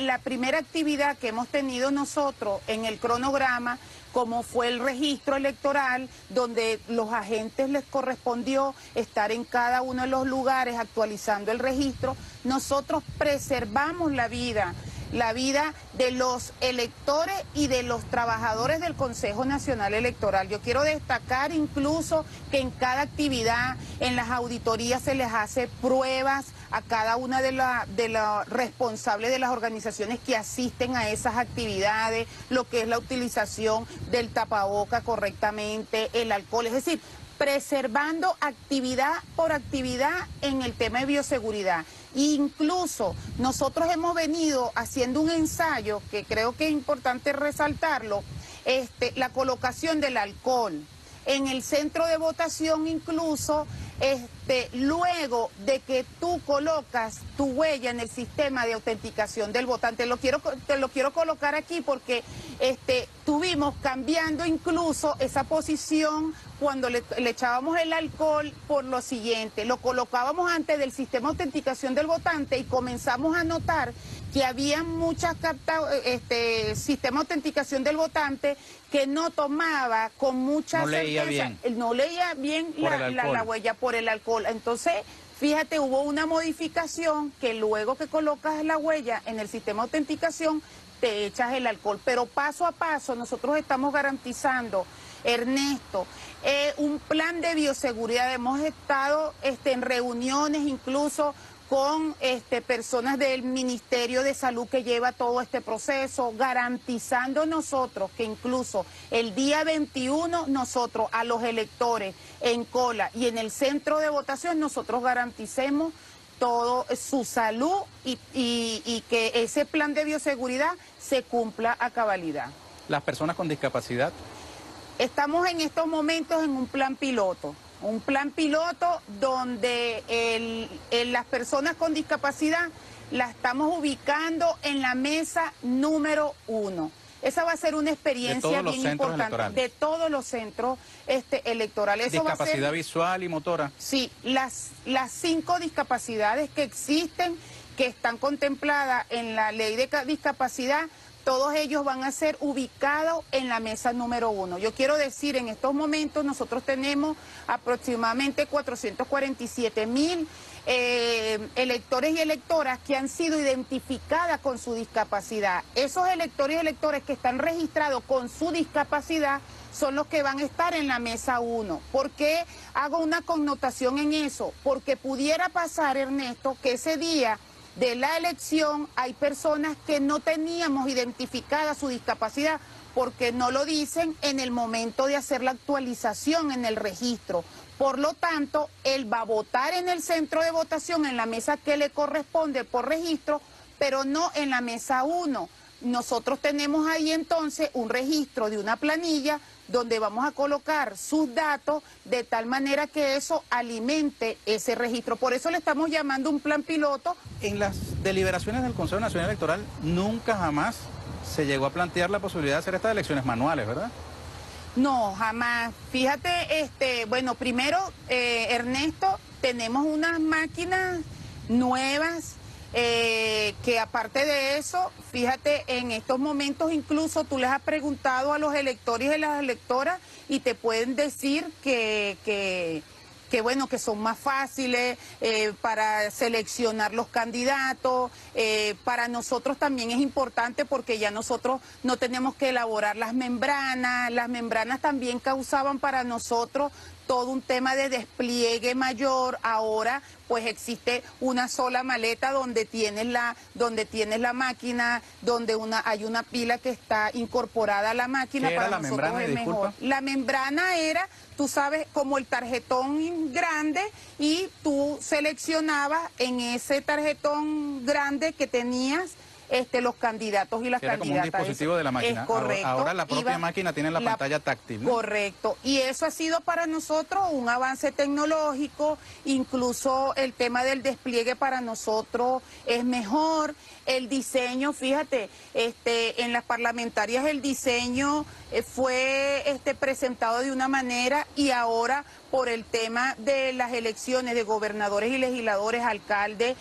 actividad que hemos tenido nosotros en el cronograma, como fue el registro electoral, donde los agentes les correspondió estar en cada uno de los lugares actualizando el registro, nosotros preservamos la vida de los electores y de los trabajadores del Consejo Nacional Electoral. Yo quiero destacar incluso que en cada actividad, en las auditorías se les hace pruebas a cada una de los responsables de las organizaciones que asisten a esas actividades, lo que es la utilización del tapaboca correctamente, el alcohol, es decir, preservando actividad por actividad en el tema de bioseguridad. Incluso nosotros hemos venido haciendo un ensayo, que creo que es importante resaltarlo, la colocación del alcohol en el centro de votación, incluso luego de que tú colocas tu huella en el sistema de autenticación del votante. Te lo quiero colocar aquí porque tuvimos cambiando incluso esa posición cuando le echábamos el alcohol por lo siguiente: lo colocábamos antes del sistema de autenticación del votante y comenzamos a notar que había muchas sistema de autenticación del votante que no tomaba con mucha certeza, no leía bien la huella por el alcohol. Entonces, fíjate, hubo una modificación que luego que colocas la huella en el sistema de autenticación, te echas el alcohol. Pero paso a paso nosotros estamos garantizando, Ernesto, un plan de bioseguridad. Hemos estado en reuniones incluso con personas del Ministerio de Salud que lleva todo este proceso, garantizando nosotros que incluso el día 21 nosotros a los electores en cola y en el centro de votación nosotros garanticemos todo su salud y que ese plan de bioseguridad se cumpla a cabalidad. ¿Las personas con discapacidad? Estamos en estos momentos en un plan piloto donde las personas con discapacidad las estamos ubicando en la mesa número 1. Esa va a ser una experiencia bien importante de todos los centros electorales. Eso discapacidad va a ser, visual y motora. Sí, las 5 discapacidades que existen, que están contempladas en la ley de discapacidad, todos ellos van a ser ubicados en la mesa número 1. Yo quiero decir, en estos momentos nosotros tenemos aproximadamente 447.000 electores y electoras que han sido identificadas con su discapacidad. Esos electores y electoras que están registrados con su discapacidad son los que van a estar en la mesa 1. ¿Por qué hago una connotación en eso? Porque pudiera pasar, Ernesto, que ese día de la elección hay personas que no teníamos identificada su discapacidad porque no lo dicen en el momento de hacer la actualización en el registro. Por lo tanto, él va a votar en el centro de votación, en la mesa que le corresponde por registro, pero no en la mesa 1. Nosotros tenemos ahí entonces un registro de una planilla donde vamos a colocar sus datos de tal manera que eso alimente ese registro. Por eso le estamos llamando un plan piloto. En las deliberaciones del Consejo Nacional Electoral nunca jamás se llegó a plantear la posibilidad de hacer estas elecciones manuales, ¿verdad? No, jamás. Fíjate, bueno, primero, Ernesto, tenemos unas máquinas nuevas, que aparte de eso, fíjate, en estos momentos incluso tú les has preguntado a los electores y a las electoras y te pueden decir que bueno, que son más fáciles para seleccionar los candidatos. Para nosotros también es importante porque ya nosotros no tenemos que elaborar las membranas. Las membranas también causaban para nosotros todo un tema de despliegue mayor. Ahora pues existe una sola maleta donde tienes la máquina, donde hay una pila que está incorporada a la máquina. Para nosotros membrana, es mejor. La membrana era, tú sabes, como el tarjetón grande, y tú seleccionabas en ese tarjetón grande que tenías los candidatos y las candidatas. Era como un dispositivo de la máquina. Es correcto. Ahora la propia máquina tiene la pantalla táctil, ¿no? Correcto. Y eso ha sido para nosotros un avance tecnológico. Incluso el tema del despliegue para nosotros es mejor. El diseño, fíjate, en las parlamentarias el diseño fue presentado de una manera y ahora por el tema de las elecciones de gobernadores y legisladores, alcaldes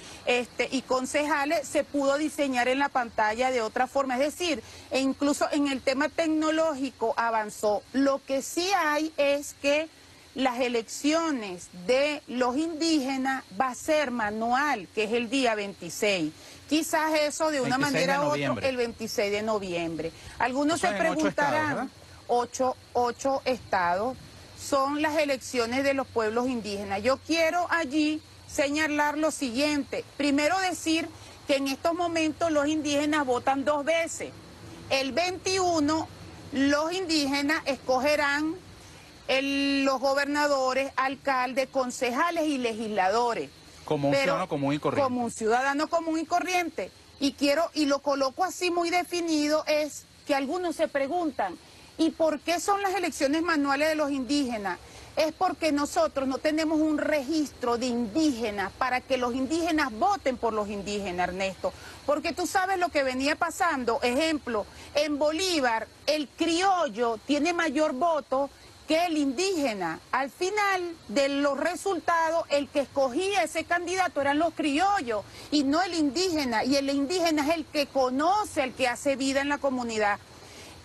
y concejales, se pudo diseñar en la pantalla de otra forma. Es decir, e incluso en el tema tecnológico avanzó. Lo que sí hay es que las elecciones de los indígenas va a ser manual, que es el día 26. Quizás eso de una manera u otra el 26 de noviembre. Algunos se preguntarán, 8 estados. Son las elecciones de los pueblos indígenas. Yo quiero allí señalar lo siguiente. Primero decir que en estos momentos los indígenas votan dos veces. El 21 los indígenas escogerán los gobernadores, alcaldes, concejales y legisladores. Como un ciudadano común y corriente. Como un ciudadano común y corriente. Y quiero, y lo coloco así muy definido, es que algunos se preguntan, ¿y por qué son las elecciones manuales de los indígenas? Es porque nosotros no tenemos un registro de indígenas para que los indígenas voten por los indígenas, Ernesto. Porque tú sabes lo que venía pasando. Ejemplo, en Bolívar el criollo tiene mayor voto que el indígena. Al final de los resultados, el que escogía ese candidato eran los criollos y no el indígena. Y el indígena es el que conoce, el que hace vida en la comunidad.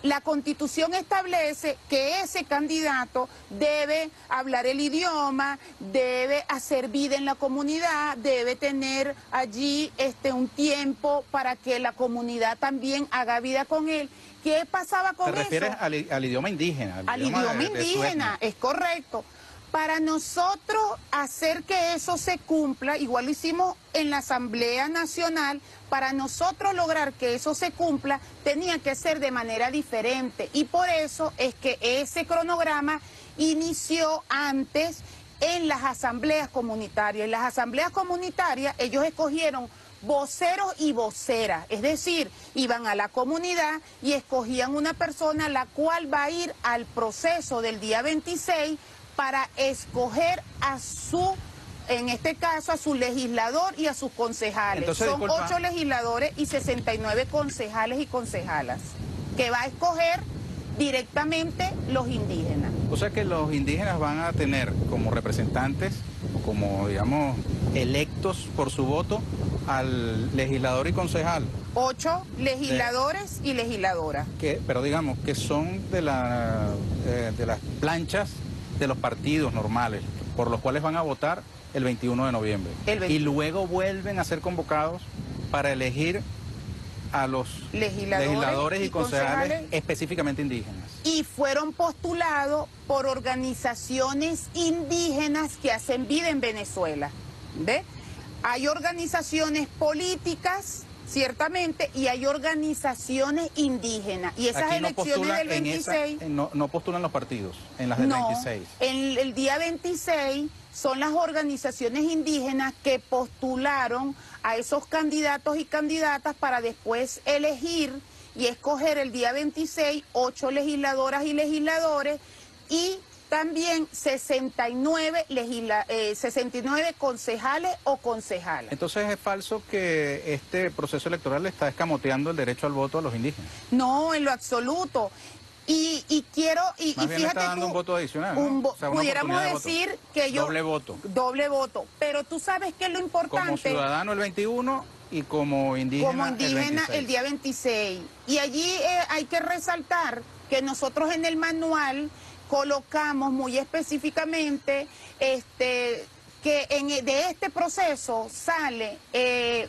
La Constitución establece que ese candidato debe hablar el idioma, debe hacer vida en la comunidad, debe tener allí un tiempo para que la comunidad también haga vida con él. ¿Qué pasaba con eso? ¿Te refieres al idioma indígena? Al idioma indígena, es correcto. Para nosotros hacer que eso se cumpla, igual lo hicimos en la Asamblea Nacional, para nosotros lograr que eso se cumpla, tenía que ser de manera diferente. Y por eso es que ese cronograma inició antes en las asambleas comunitarias. En las asambleas comunitarias ellos escogieron voceros y voceras, es decir, iban a la comunidad y escogían una persona la cual va a ir al proceso del día 26 para escoger a su, en este caso, a su legislador y a sus concejales. Entonces, son 8 legisladores y 69 concejales y concejalas que va a escoger directamente los indígenas. O sea que los indígenas van a tener como representantes, como digamos, electos por su voto al legislador y concejal. 8 legisladores y legisladoras. Pero digamos que son de las planchas de los partidos normales, por los cuales van a votar el 21 de noviembre. Y luego vuelven a ser convocados para elegir a los legisladores y concejales específicamente indígenas. Y fueron postulados por organizaciones indígenas que hacen vida en Venezuela. ¿Ve? Hay organizaciones políticas, ciertamente, y hay organizaciones indígenas. Y esas elecciones del 26... no postulan los partidos en las del 26. El día 26 son las organizaciones indígenas que postularon a esos candidatos y candidatas para después elegir y escoger el día 26 8 legisladoras y legisladores y también 69 concejales o concejalas. Entonces es falso que este proceso electoral está escamoteando el derecho al voto a los indígenas. No, en lo absoluto. Y quiero... Más bien fíjate, está dando un voto adicional, ¿no? O sea, pudiéramos decir que yo... Doble voto. Doble voto. Pero tú sabes que lo importante... Como ciudadano el 21 y como indígena, el día 26. Y allí hay que resaltar que nosotros en el manual colocamos muy específicamente que de este proceso sale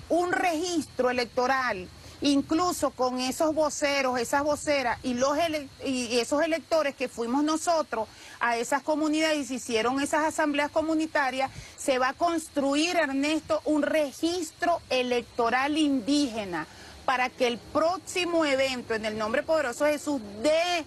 un registro electoral, incluso con esos voceros, esas voceras y esos electores que fuimos nosotros a esas comunidades y se hicieron esas asambleas comunitarias, se va a construir, Ernesto, un registro electoral indígena para que el próximo evento, en el nombre poderoso de Jesús, de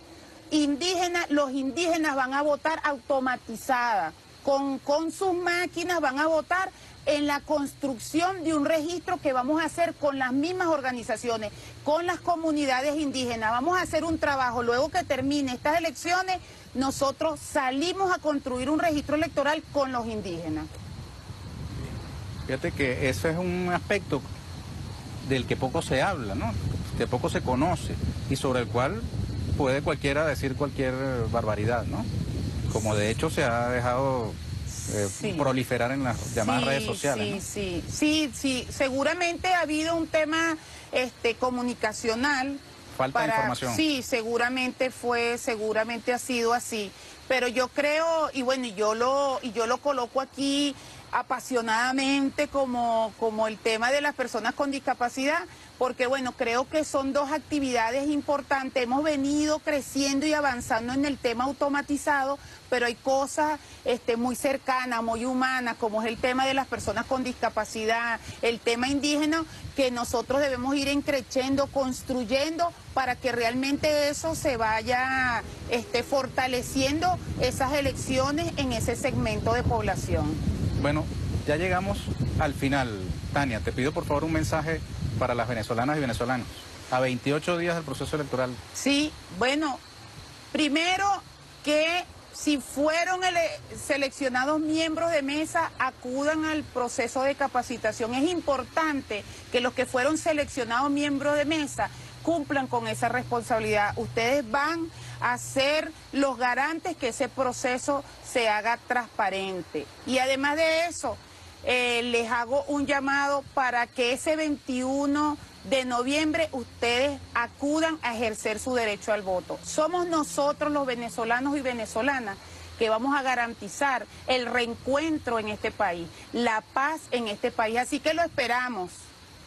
indígenas, los indígenas van a votar automatizada, con sus máquinas van a votar en la construcción de un registro que vamos a hacer con las mismas organizaciones, con las comunidades indígenas. Vamos a hacer un trabajo, luego que termine estas elecciones, nosotros salimos a construir un registro electoral con los indígenas. Fíjate que ese es un aspecto del que poco se habla, ¿no? Que poco se conoce y sobre el cual puede cualquiera decir cualquier barbaridad, ¿no? como de hecho se ha dejado proliferar en las llamadas redes sociales. Sí, ¿no? Sí, seguramente ha habido un tema comunicacional. Falta de información. Sí, seguramente ha sido así. Pero yo creo, y bueno, yo lo coloco aquí apasionadamente como el tema de las personas con discapacidad, porque bueno, creo que son dos actividades importantes. Hemos venido creciendo y avanzando en el tema automatizado, pero hay cosas muy cercanas, muy humanas, como es el tema de las personas con discapacidad, el tema indígena, que nosotros debemos ir encrechando, construyendo, para que realmente eso se vaya fortaleciendo esas elecciones en ese segmento de población. Bueno, ya llegamos al final. Tania, te pido por favor un mensaje para las venezolanas y venezolanos, a 28 días del proceso electoral. Sí, bueno, primero que si fueron seleccionados miembros de mesa, acudan al proceso de capacitación. Es importante que los que fueron seleccionados miembros de mesa cumplan con esa responsabilidad. Ustedes van a ser los garantes que ese proceso se haga transparente. Y además de eso, les hago un llamado para que ese 21 de noviembre ustedes acudan a ejercer su derecho al voto. Somos nosotros los venezolanos y venezolanas que vamos a garantizar el reencuentro en este país, la paz en este país. Así que lo esperamos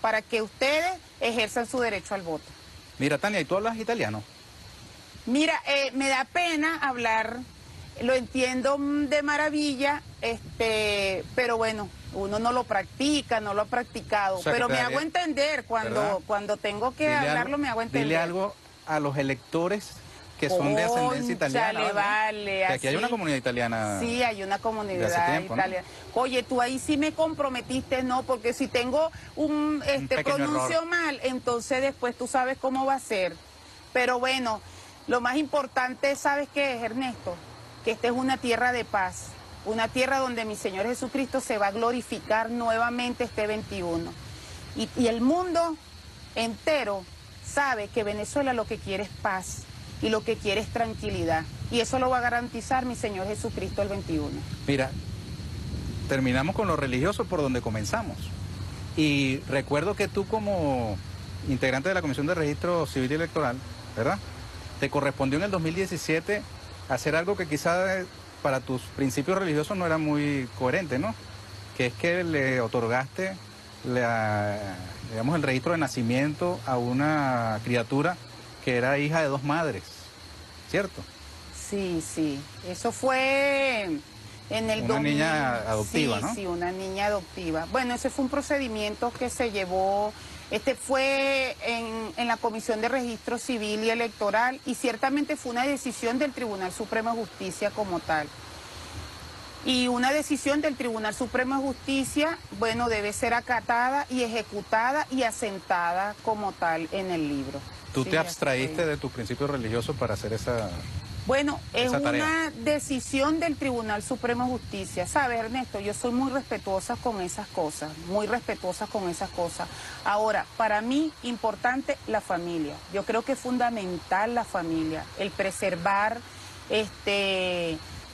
para que ustedes ejerzan su derecho al voto. Mira, Tania, ¿y tú hablas italiano? Mira, me da pena hablar, lo entiendo de maravilla, pero bueno, uno no lo practica, no lo ha practicado, o sea, pero me hago entender cuando tengo que hablarlo, me hago entender. Dile algo a los electores que son de ascendencia italiana. Vale, así, aquí hay una comunidad italiana. Sí, hay una comunidad italiana. ¿No? Oye, tú ahí sí me comprometiste, no, porque si tengo un pronuncio mal, entonces después tú sabes cómo va a ser. Pero bueno, lo más importante, ¿sabes qué es, Ernesto? Que esta es una tierra de paz, una tierra donde mi Señor Jesucristo se va a glorificar nuevamente este 21. Y el mundo entero sabe que Venezuela lo que quiere es paz. Y lo que quiere es tranquilidad. Y eso lo va a garantizar mi Señor Jesucristo el 21. Mira, terminamos con lo religioso por donde comenzamos. Y recuerdo que tú, como integrante de la Comisión de Registro Civil y Electoral, ¿verdad?, te correspondió en el 2017 hacer algo que quizás para tus principios religiosos no era muy coherente, ¿no? Que es que le otorgaste, digamos, el registro de nacimiento a una criatura que era hija de dos madres, ¿cierto? Sí, eso fue en el 2000. Una niña adoptiva, ¿no? Sí, una niña adoptiva. Bueno, ese fue un procedimiento que se llevó, fue en la Comisión de Registro Civil y Electoral, y ciertamente fue una decisión del Tribunal Supremo de Justicia como tal. Y una decisión del Tribunal Supremo de Justicia, bueno, debe ser acatada y ejecutada y asentada como tal en el libro. ¿Tú te abstraíste de tus principios religiosos para hacer esa tarea? Bueno, es una decisión del Tribunal Supremo de Justicia. ¿Sabes, Ernesto? Yo soy muy respetuosa con esas cosas, muy respetuosa con esas cosas. Ahora, para mí, importante la familia. Yo creo que es fundamental la familia, el preservar,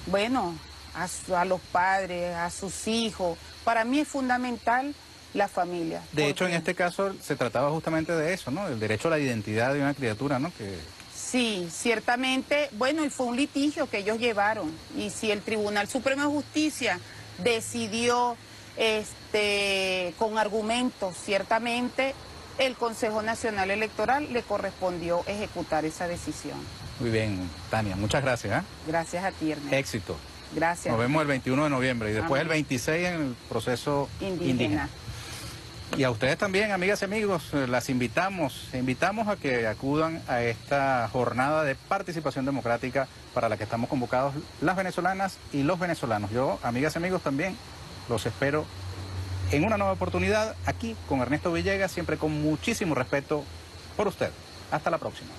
bueno, a los padres, a sus hijos. Para mí es fundamental la familia. De hecho, en este caso se trataba justamente de eso, ¿no? El derecho a la identidad de una criatura, ¿no? Que... Sí, ciertamente, bueno, y fue un litigio que ellos llevaron. Y si el Tribunal Supremo de Justicia decidió con argumentos, ciertamente el Consejo Nacional Electoral le correspondió ejecutar esa decisión. Muy bien, Tania, muchas gracias. Gracias a ti, Ernesto. Éxito. Gracias. Nos vemos el 21 de noviembre y después el 26 en el proceso indígena. Y a ustedes también, amigas y amigos, las invitamos a que acudan a esta jornada de participación democrática para la que estamos convocados las venezolanas y los venezolanos. Yo, amigas y amigos, también los espero en una nueva oportunidad aquí con Ernesto Villegas, siempre con muchísimo respeto por usted. Hasta la próxima.